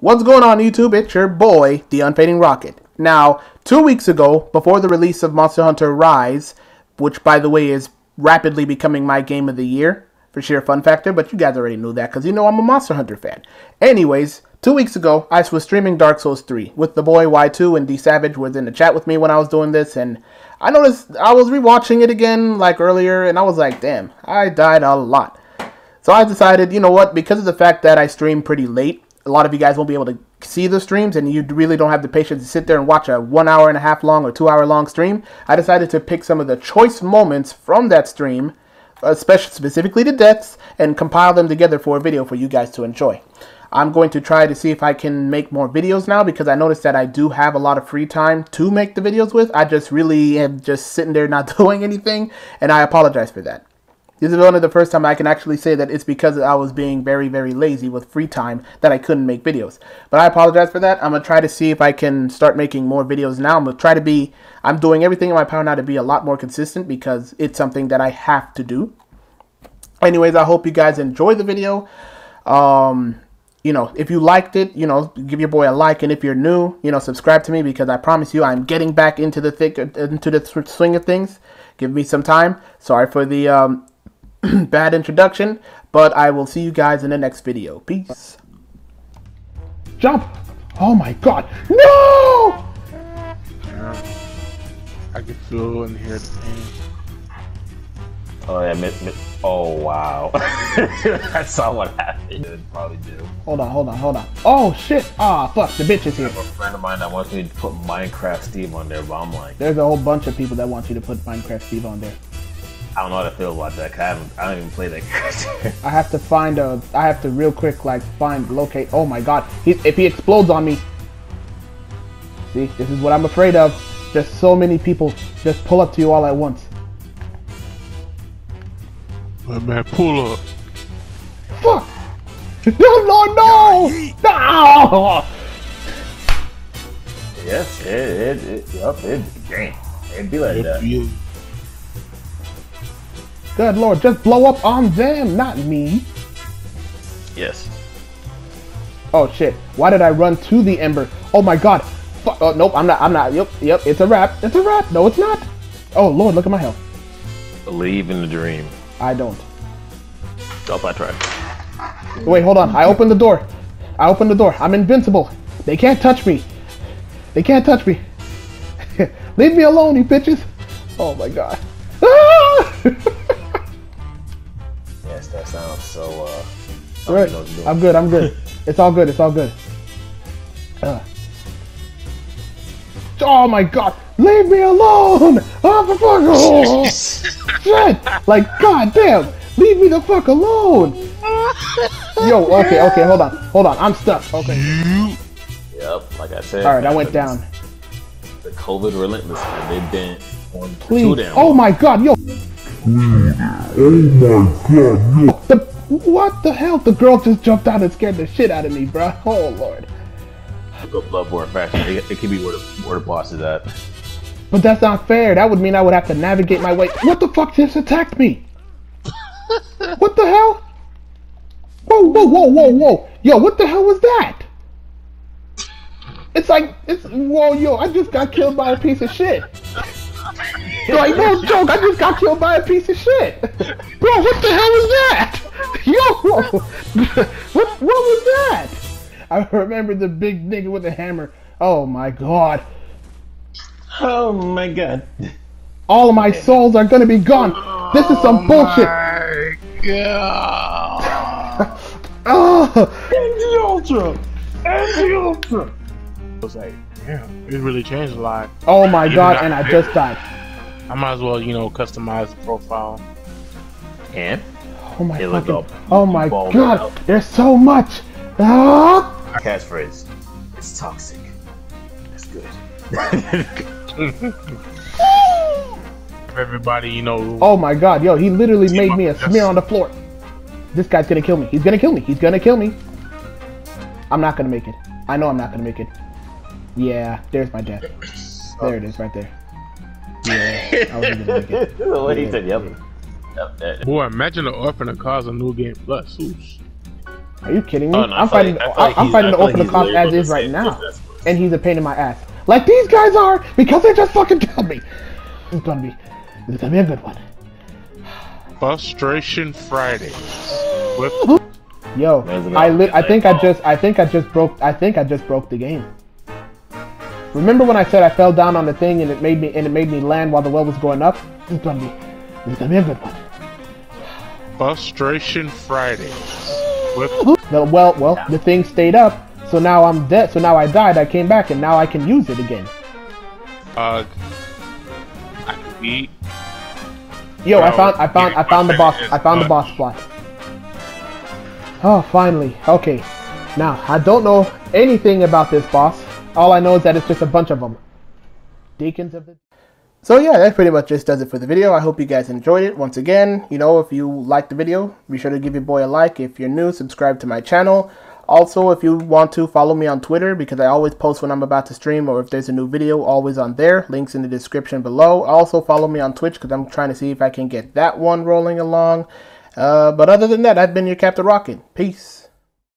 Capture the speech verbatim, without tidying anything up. What's going on, YouTube? It's your boy, The Unfading Rocket. Now, two weeks ago, before the release of Monster Hunter Rise, which, by the way, is rapidly becoming my game of the year, for sheer fun factor, but you guys already knew that, because you know I'm a Monster Hunter fan. Anyways, two weeks ago, I was streaming Dark Souls three with the boy Y two, and D-Savage was in the chat with me when I was doing this, and I noticed I was rewatching it again, like, earlier, and I was like, damn, I died a lot. So I decided, you know what, because of the fact that I stream pretty late, a lot of you guys won't be able to see the streams, and you really don't have the patience to sit there and watch a one hour and a half long or two hour long stream. I decided to pick some of the choice moments from that stream, especially specifically the deaths, and compile them together for a video for you guys to enjoy. I'm going to try to see if I can make more videos now, because I noticed that I do have a lot of free time to make the videos with. I just really am just sitting there not doing anything, and I apologize for that. This is only the first time I can actually say that it's because I was being very, very lazy with free time that I couldn't make videos. But I apologize for that. I'm going to try to see if I can start making more videos now. I'm going to try to be, I'm doing everything in my power now to be a lot more consistent, because it's something that I have to do. Anyways, I hope you guys enjoy the video. Um, you know, if you liked it, you know, give your boy a like. And if you're new, you know, subscribe to me, because I promise you I'm getting back into the thick, into the swing of things. Give me some time. Sorry for the, um... bad introduction, but I will see you guys in the next video. Peace. Jump! Oh my god! No! I get slow in here. Oh yeah, mid, mid. Oh wow! I saw what happened. It probably do. Hold on, hold on, hold on. Oh shit! Ah, fuck! The bitch is here. I have a friend of mine that wants me to put Minecraft Steve on there, but I'm like, there's a whole bunch of people that want you to put Minecraft Steve on there. I don't know how to feel about that, 'cause I haven't, I don't even play that character. I have to find a, I have to real quick, like, find, locate, oh my god, he, if he explodes on me. See, this is what I'm afraid of. Just so many people just pull up to you all at once. My man, pull up. Fuck! No, no, no! No! Yes, it, it, it, yep, it, dang, it'd be like it that. Be Good lord, just blow up on them, not me. Yes. Oh shit, why did I run to the ember? Oh my god. Fuck. Oh, nope, I'm not, I'm not. Yep, yep, it's a wrap. It's a wrap. No, it's not. Oh lord, look at my health. Believe in the dream. I don't. Stop, I tried. Wait, hold on. I opened the door. I opened the door. I'm invincible. They can't touch me. They can't touch me. Leave me alone, you bitches. Oh my god. Ah! That sounds so, uh... Right. I'm good, I'm good. It's all good, it's all good. Uh. Oh my god! Leave me alone! Oh, the fuck! Oh. Shit! Like, goddamn! Leave me the fuck alone! Yo, okay, okay, hold on. Hold on, I'm stuck. Okay. Yep, like I said. Alright, I went down. The COVID relentless, they've been on two down. Oh my god, yo! Oh my god, no. The, what the hell? The girl just jumped out and scared the shit out of me, bro. Oh lord. Go Bloodborne faction. It, it could be where the, where the boss is at. But that's not fair. That would mean I would have to navigate my way. What the fuck just attacked me? What the hell? Whoa, whoa, whoa, whoa, whoa. Yo, what the hell was that? It's like, it's, whoa, yo, I just got killed by a piece of shit. Like, no joke, I just got killed by a piece of shit. Bro, what the hell was that? Yo, what, what was that? I remember the big nigga with the hammer. Oh my god. Oh my god. All of my souls are gonna be gone. This is some bullshit. Oh my god. Oh. And the ultra. And the ultra. I was like, damn, it really changed a lot. Oh my Even god, I and I just died. I might as well, you know, customize the profile. And? Oh my god. Oh my god. Out. There's so much. Ah! Our catchphrase. It's toxic. It's good. Everybody, you know. Oh my god. Yo, he literally made me a smear on the floor. This guy's gonna kill me. He's gonna kill me. He's gonna kill me. I'm not gonna make it. I know I'm not gonna make it. Yeah, there's my death. There it is right there. Yeah, I wasn't gonna make it. Well, yeah, he said, yep. Yep, yep. Boy, imagine the Orphan of Kos, a new game plus. Oops. Are you kidding me? Oh, no, I'm fighting. Like, I, I'm fighting the Orphan of Kos as is right now, and he's a pain in my ass. Like these guys are because they just fucking killed me. It's gonna be, it's gonna be a good one. Frustration Fridays. With Yo, I li I think I just I think I just broke I think I just broke the game. Remember when I said I fell down on the thing and it made me and it made me land while the well was going up? It's gonna be, it's gonna be a good one. Frustration Fridays. With the well, well, the thing stayed up, so now I'm dead. So now I died. I came back and now I can use it again. Uh, I can eat. Yo, no, I found, I found, I found the boss. I found the boss plot. Oh, finally. Okay. Now, I don't know anything about this boss. All I know is that it's just a bunch of them. Deacons of the... So yeah, that pretty much just does it for the video. I hope you guys enjoyed it. Once again, you know, if you liked the video, be sure to give your boy a like. If you're new, subscribe to my channel. Also, if you want to, follow me on Twitter because I always post when I'm about to stream or if there's a new video, always on there. Links in the description below. Also, follow me on Twitch because I'm trying to see if I can get that one rolling along. Uh, but other than that, I've been your Captain Rocket. Peace.